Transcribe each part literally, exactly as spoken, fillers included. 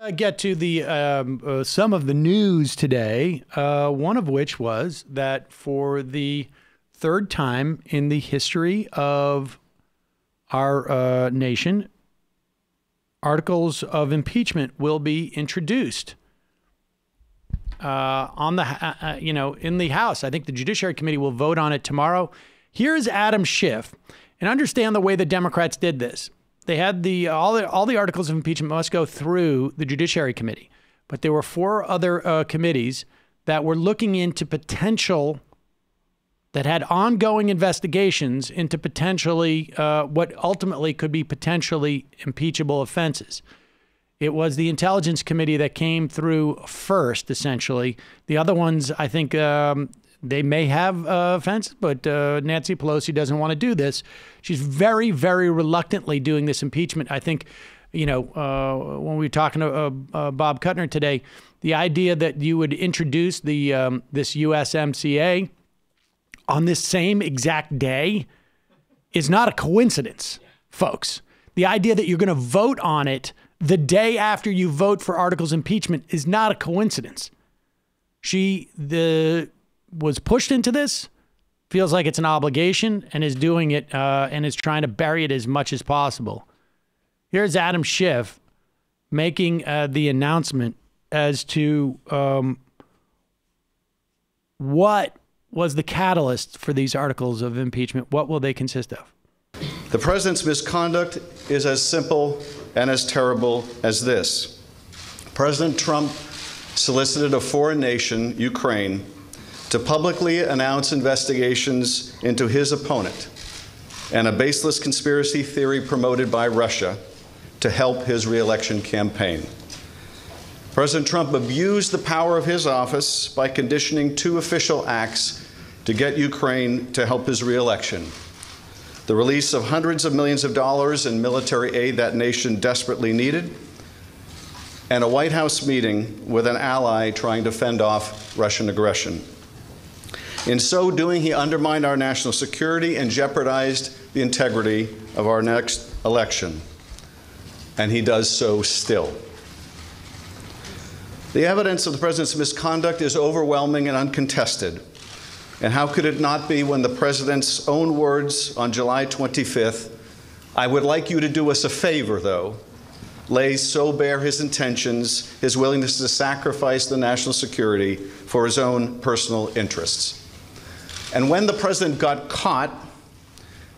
I get to the um, uh, some of the news today, uh, one of which was that for the third time in the history of our uh, nation, articles of impeachment will be introduced uh, on the, uh, you know, in the House. I think the Judiciary Committee will vote on it tomorrow. Here's Adam Schiff, and understand the way the Democrats did this. They had the all the all the articles of impeachment must go through the Judiciary Committee, but there were four other uh, committees that were looking into potential that had ongoing investigations into potentially uh, what ultimately could be potentially impeachable offenses. It was the Intelligence Committee that came through first, essentially. The other ones, I think um, they may have uh, offenses, but uh, Nancy Pelosi doesn't want to do this. She's very, very reluctantly doing this impeachment. I think, you know, uh, when we were talking to uh, uh, Bob Kuttner today, the idea that you would introduce the um, this U S M C A on this same exact day is not a coincidence, folks. The idea that you're going to vote on it the day after you vote for articles of impeachment is not a coincidence. She the was pushed into this, feels like it's an obligation, and is doing it uh, and is trying to bury it as much as possible. Here's Adam Schiff making uh, the announcement as to um, what was the catalyst for these articles of impeachment. What will they consist of? The president's misconduct is as simple and as terrible as this. President Trump solicited a foreign nation, Ukraine, to publicly announce investigations into his opponent and a baseless conspiracy theory promoted by Russia to help his re-election campaign. President Trump abused the power of his office by conditioning two official acts to get Ukraine to help his re-election: the release of hundreds of millions of dollars in military aid that nation desperately needed, and a White House meeting with an ally trying to fend off Russian aggression. In so doing, he undermined our national security and jeopardized the integrity of our next election. And he does so still. The evidence of the president's misconduct is overwhelming and uncontested. And how could it not be when the president's own words on July twenty-fifth, "I would like you to do us a favor, though," lay so bare his intentions, his willingness to sacrifice the national security for his own personal interests. And when the president got caught,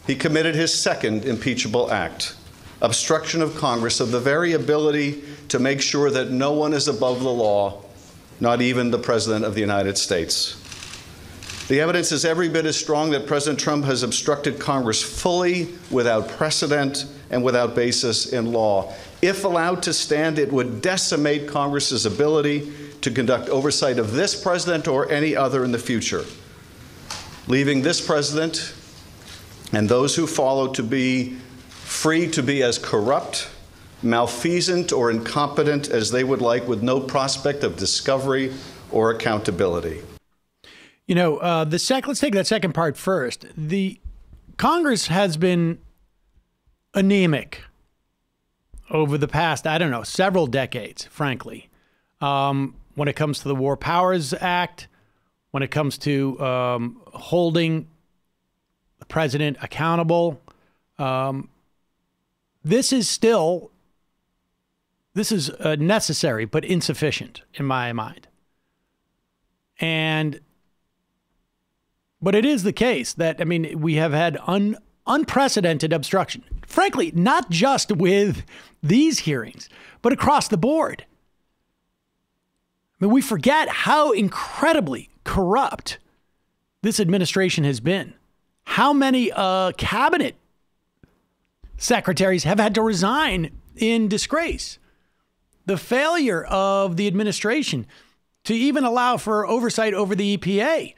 he committed his second impeachable act: obstruction of Congress of the very ability to make sure that no one is above the law, not even the President of the United States. The evidence is every bit as strong that President Trump has obstructed Congress fully, without precedent and without basis in law. If allowed to stand, it would decimate Congress's ability to conduct oversight of this president or any other in the future, leaving this president and those who follow to be free to be as corrupt, malfeasant, or incompetent as they would like, with no prospect of discovery or accountability. You know, uh, the sec let's take that second part first. The Congress has been anemic over the past, I don't know, several decades, frankly, um, when it comes to the War Powers Act, when it comes to um, holding the president accountable. Um, This is still, this is uh, necessary, but insufficient in my mind. And, but it is the case that, I mean, we have had un, unprecedented obstruction, frankly, not just with these hearings, but across the board. I mean, we forget how incredibly corrupt this administration has been, how many uh, cabinet secretaries have had to resign in disgrace. The failure of the administration to even allow for oversight over the E P A.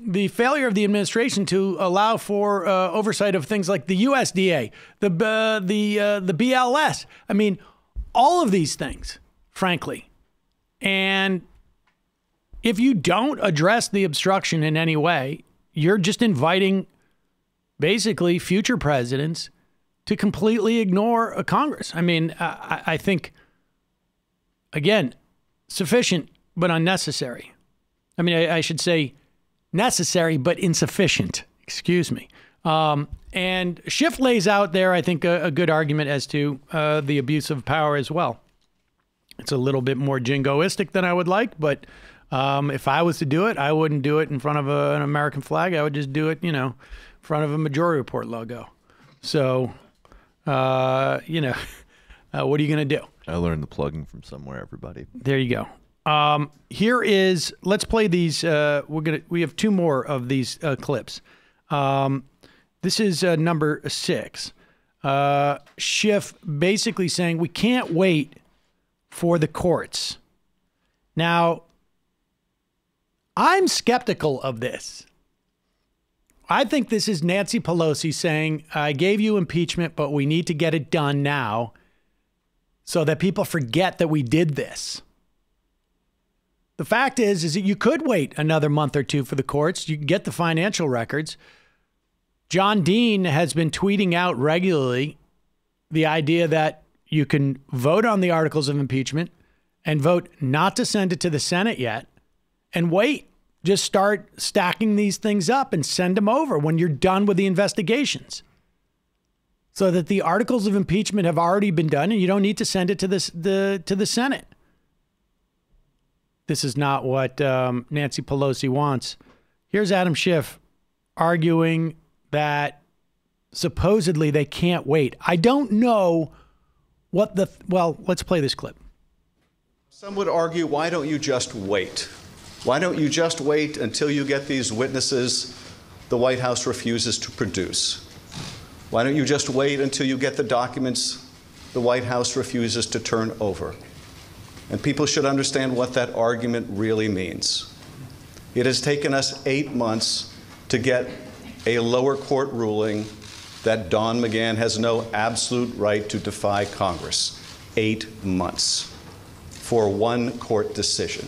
The failure of the administration to allow for uh, oversight of things like the U S D A, the, uh, the, uh, the B L S. I mean, all of these things, frankly. And if you don't address the obstruction in any way, you're just inviting basically future presidents to completely ignore a Congress. I mean, I, I think, again, sufficient but unnecessary. I mean, I, I should say necessary but insufficient. Excuse me. Um, and Schiff lays out there, I think, a, a good argument as to uh, the abuse of power as well. It's a little bit more jingoistic than I would like, but um, if I was to do it, I wouldn't do it in front of a, an American flag. I would just do it, you know, in front of a Majority Report logo. So, uh, you know, uh, what are you going to do? I learned the plugging from somewhere, everybody. There you go. Um, here is, let's play these. Uh, we're gonna, we have two more of these uh, clips. Um, this is uh, number six. Uh, Schiff basically saying we can't wait for the courts. Now, I'm skeptical of this. I think this is Nancy Pelosi saying, I gave you impeachment, but we need to get it done now so that people forget that we did this. The fact is, is that you could wait another month or two for the courts. You can get the financial records. John Dean has been tweeting out regularly the idea that you can vote on the articles of impeachment and vote not to send it to the Senate yet and wait. Just start stacking these things up and send them over when you're done with the investigations so that the articles of impeachment have already been done and you don't need to send it to this, the, to the Senate. This is not what um, Nancy Pelosi wants. Here's Adam Schiff arguing that supposedly they can't wait. I don't know what the, well, let's play this clip. Some would argue, why don't you just wait? Why don't you just wait until you get these witnesses the White House refuses to produce? Why don't you just wait until you get the documents the White House refuses to turn over? And people should understand what that argument really means. It has taken us eight months to get a lower court ruling that Don McGahn has no absolute right to defy Congress. Eight months for one court decision.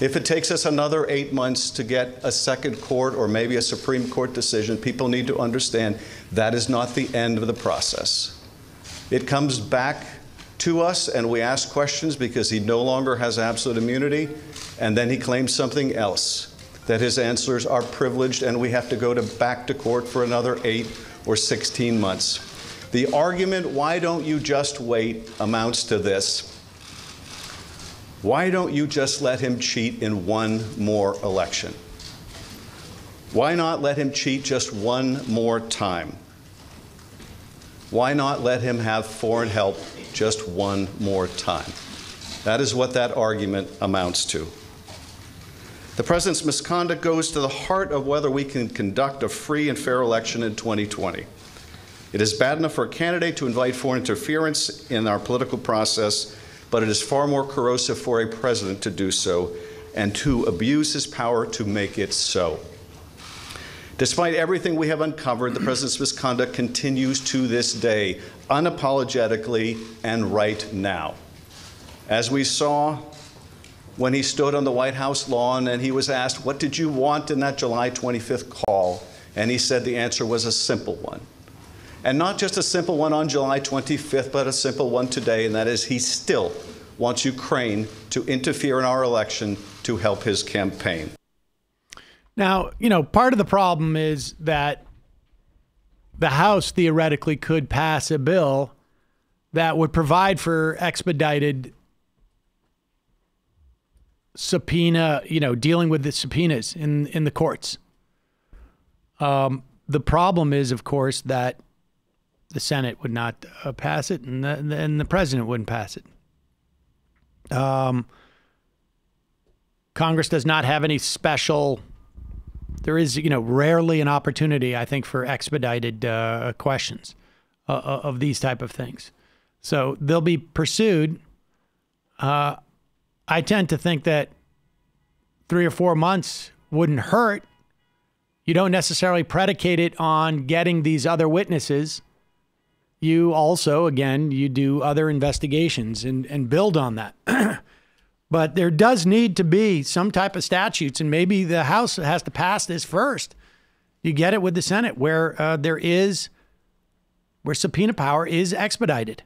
If it takes us another eight months to get a second court or maybe a Supreme Court decision, people need to understand that is not the end of the process. It comes back to us and we ask questions because he no longer has absolute immunity, and then he claims something else, that his answers are privileged and we have to go to back to court for another eight or sixteen months. The argument, why don't you just wait, amounts to this. Why don't you just let him cheat in one more election? Why not let him cheat just one more time? Why not let him have foreign help just one more time? That is what that argument amounts to. The president's misconduct goes to the heart of whether we can conduct a free and fair election in twenty twenty. It is bad enough for a candidate to invite foreign interference in our political process, but it is far more corrosive for a president to do so and to abuse his power to make it so. Despite everything we have uncovered, the president's misconduct continues to this day, unapologetically and right now. As we saw when he stood on the White House lawn and he was asked, what did you want in that July twenty-fifth call? And he said the answer was a simple one. And not just a simple one on July twenty-fifth, but a simple one today, and that is he still wants Ukraine to interfere in our election to help his campaign. Now, you know, part of the problem is that the House theoretically could pass a bill that would provide for expedited subpoena, you know, dealing with the subpoenas in, in the courts. Um, the problem is, of course, that the Senate would not uh, pass it, and the, and the president wouldn't pass it. Um, Congress does not have any special. There is, you know, rarely an opportunity, I think, for expedited uh, questions uh, of these type of things. So they'll be pursued. Uh, I tend to think that three or four months wouldn't hurt. You don't necessarily predicate it on getting these other witnesses. You also, again, you do other investigations and, and build on that. But there does need to be some type of statutes, and maybe the House has to pass this first. You get it with the Senate, where uh, there is where subpoena power is expedited.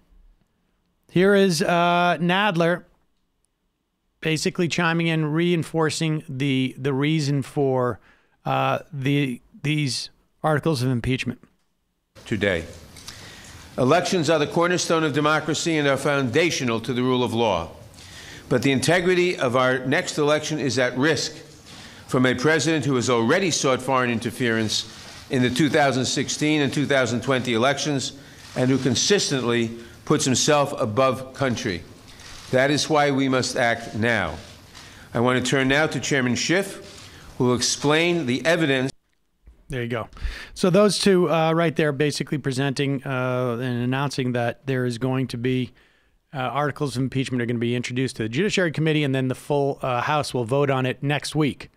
Here is uh, Nadler basically chiming in, reinforcing the the reason for uh, the these articles of impeachment. Today, elections are the cornerstone of democracy and are foundational to the rule of law. But the integrity of our next election is at risk from a president who has already sought foreign interference in the two thousand sixteen and two thousand twenty elections and who consistently puts himself above country. That is why we must act now. I want to turn now to Chairman Schiff, who will explain the evidence. There you go. So those two uh, right there basically presenting uh, and announcing that there is going to be Uh, articles of impeachment are going to be introduced to the Judiciary Committee, and then the full uh, House will vote on it next week.